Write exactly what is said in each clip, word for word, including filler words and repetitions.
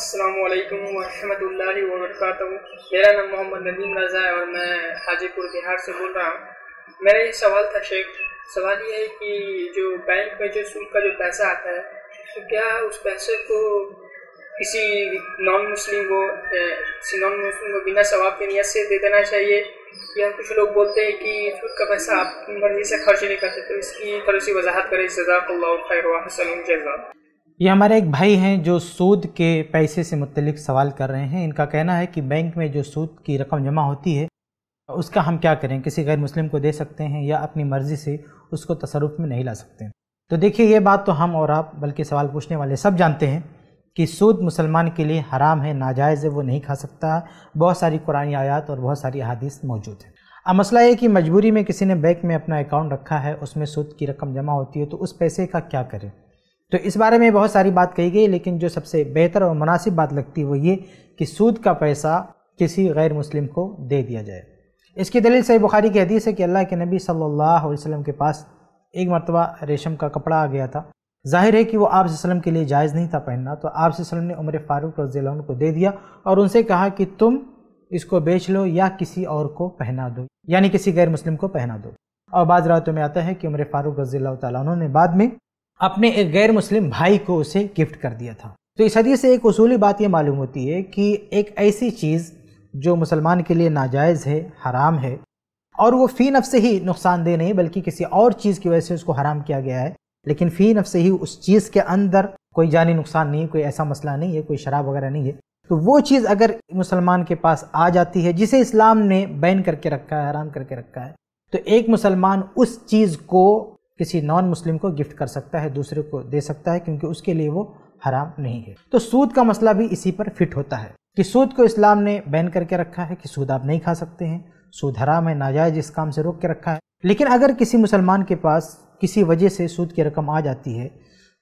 अस्सलामुअलैकुम वरहमतुल्लाहि वबरकातुहू। मेरा नाम मोहम्मद नदीम रजा है और मैं हाजीपुर बिहार से बोल रहा हूँ। मेरा ये सवाल था शेख, सवाल ये है कि जो बैंक में जो सूद का जो पैसा आता है, तो क्या उस पैसे को किसी नॉन मुस्लिम को किसी नॉन मुस्लिम को बिना सवाब की नियत से दे देना चाहिए, या कुछ लोग बोलते हैं कि सूद का पैसा आप मर्जी से खर्च नहीं कर सकते, तो इसकी थोड़ी सी वजाहत करें। जज़ाकल्लाहु खैर। ये हमारे एक भाई हैं जो सूद के पैसे से मुतलिक सवाल कर रहे हैं। इनका कहना है कि बैंक में जो सूद की रकम जमा होती है उसका हम क्या करें, किसी गैर मुस्लिम को दे सकते हैं या अपनी मर्ज़ी से उसको तसरुफ में नहीं ला सकते हैं। तो देखिए, ये बात तो हम और आप बल्कि सवाल पूछने वाले सब जानते हैं कि सूद मुसलमान के लिए हराम है, नाजायज़ है, वो नहीं खा सकता। बहुत सारी कुरानी आयात और बहुत सारी अहादीस मौजूद हैं। अब मसला ये कि मजबूरी में किसी ने बैंक में अपना अकाउंट रखा है, उसमें सूद की रकम जमा होती है, तो उस पैसे का क्या करें। तो इस बारे में बहुत सारी बात कही गई, लेकिन जो सबसे बेहतर और मुनासिब बात लगती है वो ये कि सूद का पैसा किसी गैर मुस्लिम को दे दिया जाए। इसकी दलील सही बुखारी की हदीस है कि अल्लाह के नबी सल्लल्लाहु अलैहि वसल्लम के पास एक मरतबा रेशम का कपड़ा आ गया था। जाहिर है कि वो आप वसल्लम के लिए जायज़ नहीं था पहनना, तो आप वसल्लम ने उमर फारूक रज़ियल्लाहु अन्हु को दे दिया और उनसे कहा कि तुम इसको बेच लो या किसी और को पहना दो, यानी किसी गैर मुस्लिम को पहना दो। और बाद रातों में आता है कि उमर फारूक रज़ियल्लाहु अन्हु ताला ने बाद में अपने एक गैर मुस्लिम भाई को उसे गिफ्ट कर दिया था। तो इस हदीस से एक उसूली बात ये मालूम होती है कि एक ऐसी चीज़ जो मुसलमान के लिए नाजायज़ है, हराम है, और वो फ़ी नफ़ से ही नुकसानदेह नहीं बल्कि किसी और चीज़ की वजह से उसको हराम किया गया है, लेकिन फ़ी नफ़ से ही उस चीज़ के अंदर कोई जानी नुकसान नहीं है, कोई ऐसा मसला नहीं है, कोई शराब वगैरह नहीं है। तो वो चीज़ अगर मुसलमान के पास आ जाती है जिसे इस्लाम ने बैन करके रखा है, हराम करके रखा है, तो एक मुसलमान उस चीज़ को किसी नॉन मुस्लिम को गिफ्ट कर सकता है, दूसरे को दे सकता है, क्योंकि उसके लिए वो हराम नहीं है। तो सूद का मसला भी इसी पर फिट होता है कि सूद को इस्लाम ने बैन करके रखा है कि सूद आप नहीं खा सकते हैं, सूद हराम है, नाजायज़ इस काम से रोक के रखा है। लेकिन अगर किसी मुसलमान के पास किसी वजह से सूद की रकम आ जाती है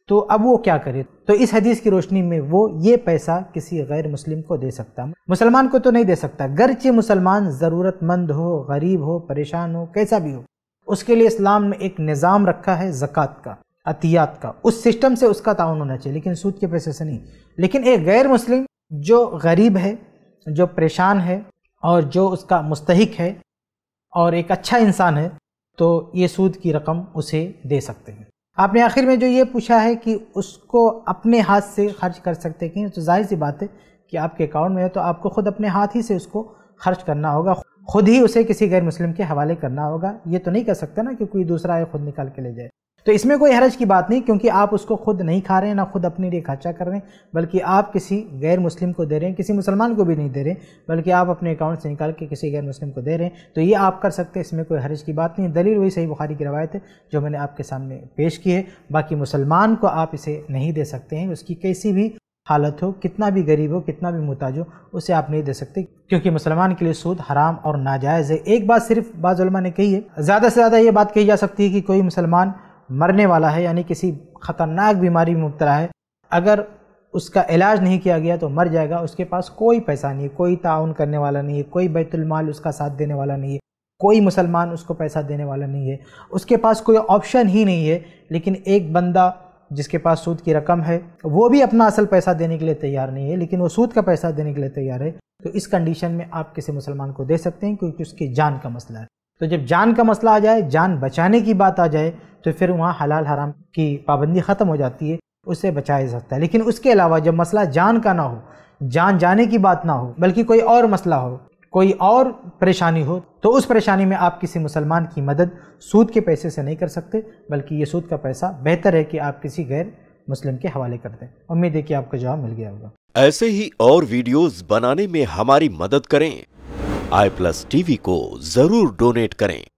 तो अब वो क्या करे। तो इस हदीस की रोशनी में वो ये पैसा किसी गैर मुस्लिम को दे सकता है, मुसलमान को तो नहीं दे सकता। गरचे मुसलमान ज़रूरतमंद हो, गरीब हो, परेशान हो, कैसा भी हो, उसके लिए इस्लाम में एक निज़ाम रखा है ज़कात का, अतियात का, उस सिस्टम से उसका ताउन होना चाहिए, लेकिन सूद के पैसे से नहीं। लेकिन एक गैर मुस्लिम जो गरीब है, जो परेशान है और जो उसका मुस्तहिक है और एक अच्छा इंसान है, तो ये सूद की रकम उसे दे सकते हैं। आपने आखिर में जो ये पूछा है कि उसको अपने हाथ से खर्च कर सकते हैं, तो जाहिर सी बात है कि आपके अकाउंट में है तो आपको खुद अपने हाथ ही से उसको खर्च करना होगा, खुद ही उसे किसी गैर मुस्लिम के हवाले करना होगा। ये तो नहीं कर सकते ना कि कोई दूसरा आए खुद निकाल के ले जाए। तो इसमें कोई हरज की बात नहीं, क्योंकि आप उसको खुद नहीं खा रहे हैं, ना खुद अपने लिए खर्चा कर रहे हैं, बल्कि आप किसी गैर मुस्लिम को दे रहे हैं, किसी मुसलमान को भी नहीं दे रहे, बल्कि आप अपने अकाउंट से निकाल के किसी गैर मुस्लिम को दे रहे हैं। तो ये आप कर सकते हैं, इसमें कोई हरज की बात नहीं। दलील वही सही बुखारी की रवायत है जो मैंने आपके सामने पेश की है। बाकी मुसलमान को आप इसे नहीं दे सकते हैं, उसकी कैसी भी हालत हो, कितना भी गरीब हो, कितना भी मुहताज हो, उसे आप नहीं दे सकते, क्योंकि मुसलमान के लिए सूद हराम और नाजायज़ है। एक बात सिर्फ बाज़ उलमा ने कही है, ज़्यादा से ज़्यादा ये बात कही जा सकती है कि कोई मुसलमान मरने वाला है, यानी किसी ख़तरनाक बीमारी में मुब्तला है, अगर उसका इलाज नहीं किया गया तो मर जाएगा, उसके पास कोई पैसा नहीं है, कोई ताउन करने वाला नहीं है, कोई बैतुल माल उसका साथ देने वाला नहीं है, कोई मुसलमान उसको पैसा देने वाला नहीं है, उसके पास कोई ऑप्शन ही नहीं है। लेकिन एक बंदा जिसके पास सूद की रकम है वो भी अपना असल पैसा देने के लिए तैयार नहीं है, लेकिन वो सूद का पैसा देने के लिए तैयार है, तो इस कंडीशन में आप किसी मुसलमान को दे सकते हैं, क्योंकि उसकी जान का मसला है। तो जब जान का मसला आ जाए, जान बचाने की बात आ जाए, तो फिर वहाँ हलाल हराम की पाबंदी ख़त्म हो जाती है, उससे बचाया जा सकता है। लेकिन उसके अलावा जब मसला जान का ना हो, जान जाने की बात ना हो, बल्कि कोई और मसला हो, कोई और परेशानी हो, तो उस परेशानी में आप किसी मुसलमान की मदद सूद के पैसे से नहीं कर सकते, बल्कि ये सूद का पैसा बेहतर है कि आप किसी गैर मुस्लिम के हवाले कर दें। उम्मीद है कि आपको जवाब मिल गया होगा। ऐसे ही और वीडियोस बनाने में हमारी मदद करें। आई प्लस टीवी को जरूर डोनेट करें।